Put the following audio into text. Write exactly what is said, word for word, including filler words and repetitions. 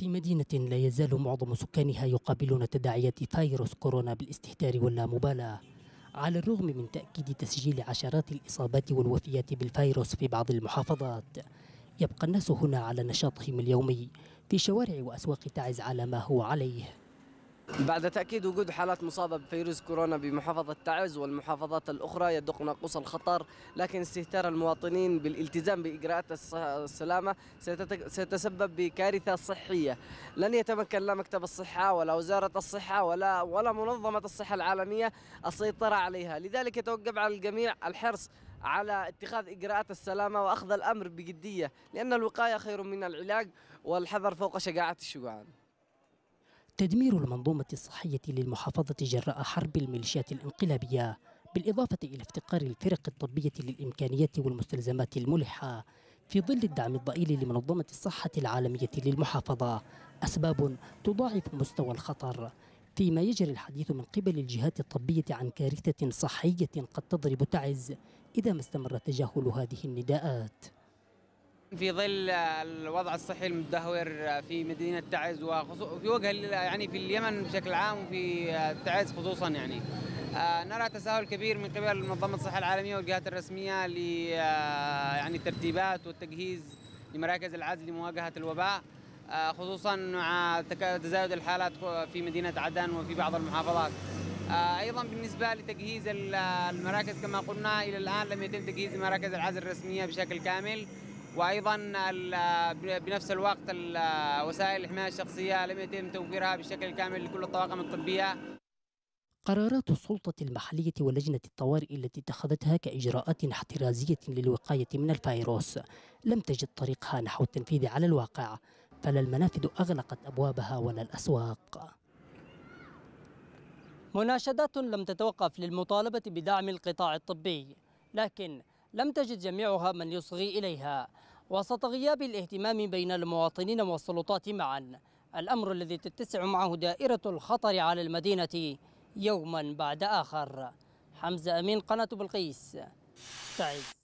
في مدينة لا يزال معظم سكانها يقابلون تداعيات فيروس كورونا بالاستهتار واللامبالاة، على الرغم من تأكيد تسجيل عشرات الإصابات والوفيات بالفيروس في بعض المحافظات، يبقى الناس هنا على نشاطهم اليومي في شوارع وأسواق تعز على ما هو عليه. بعد تأكيد وجود حالات مصابة بفيروس كورونا بمحافظة تعز والمحافظات الأخرى يدق ناقوس الخطر، لكن استهتار المواطنين بالالتزام بإجراءات السلامة سيتسبب بكارثة صحية لن يتمكن لا مكتب الصحة ولا وزارة الصحة ولا ولا منظمة الصحة العالمية السيطرة عليها. لذلك يتوجب على الجميع الحرص على اتخاذ إجراءات السلامة وأخذ الأمر بجدية، لأن الوقاية خير من العلاج والحذر فوق شجاعة الشجعان. تدمير المنظومة الصحية للمحافظة جراء حرب الميليشيات الانقلابية، بالإضافة إلى افتقار الفرق الطبية للإمكانيات والمستلزمات الملحة في ظل الدعم الضئيل لمنظمة الصحة العالمية للمحافظة، أسباب تضاعف مستوى الخطر، فيما يجري الحديث من قبل الجهات الطبية عن كارثة صحية قد تضرب تعز إذا ما استمر تجاهل هذه النداءات. في ظل الوضع الصحي المتدهور في مدينة تعز وفي وجه يعني في اليمن بشكل عام وفي تعز خصوصا، يعني نرى تساهل كبير من قبل منظمة الصحة العالمية والجهات الرسمية ل يعني الترتيبات والتجهيز لمراكز العزل لمواجهة الوباء، خصوصا مع تزايد الحالات في مدينة عدن وفي بعض المحافظات. أيضا بالنسبة لتجهيز المراكز، كما قلنا إلى الآن لم يتم تجهيز مراكز العزل الرسمية بشكل كامل، وأيضا بنفس الوقت وسائل الحماية الشخصية لم يتم توفيرها بشكل كامل لكل الطواقم الطبية. قرارات السلطة المحلية ولجنة الطوارئ التي اتخذتها كإجراءات احترازية للوقاية من الفيروس لم تجد طريقها نحو التنفيذ على الواقع، فلا المنافذ أغلقت أبوابها ولا الأسواق. مناشدات لم تتوقف للمطالبة بدعم القطاع الطبي، لكن لم تجد جميعها من يصغي إليها وسط غياب الاهتمام بين المواطنين والسلطات معا، الأمر الذي تتسع معه دائرة الخطر على المدينة يوما بعد آخر. حمزة أمين، قناة بلقيس، تعز.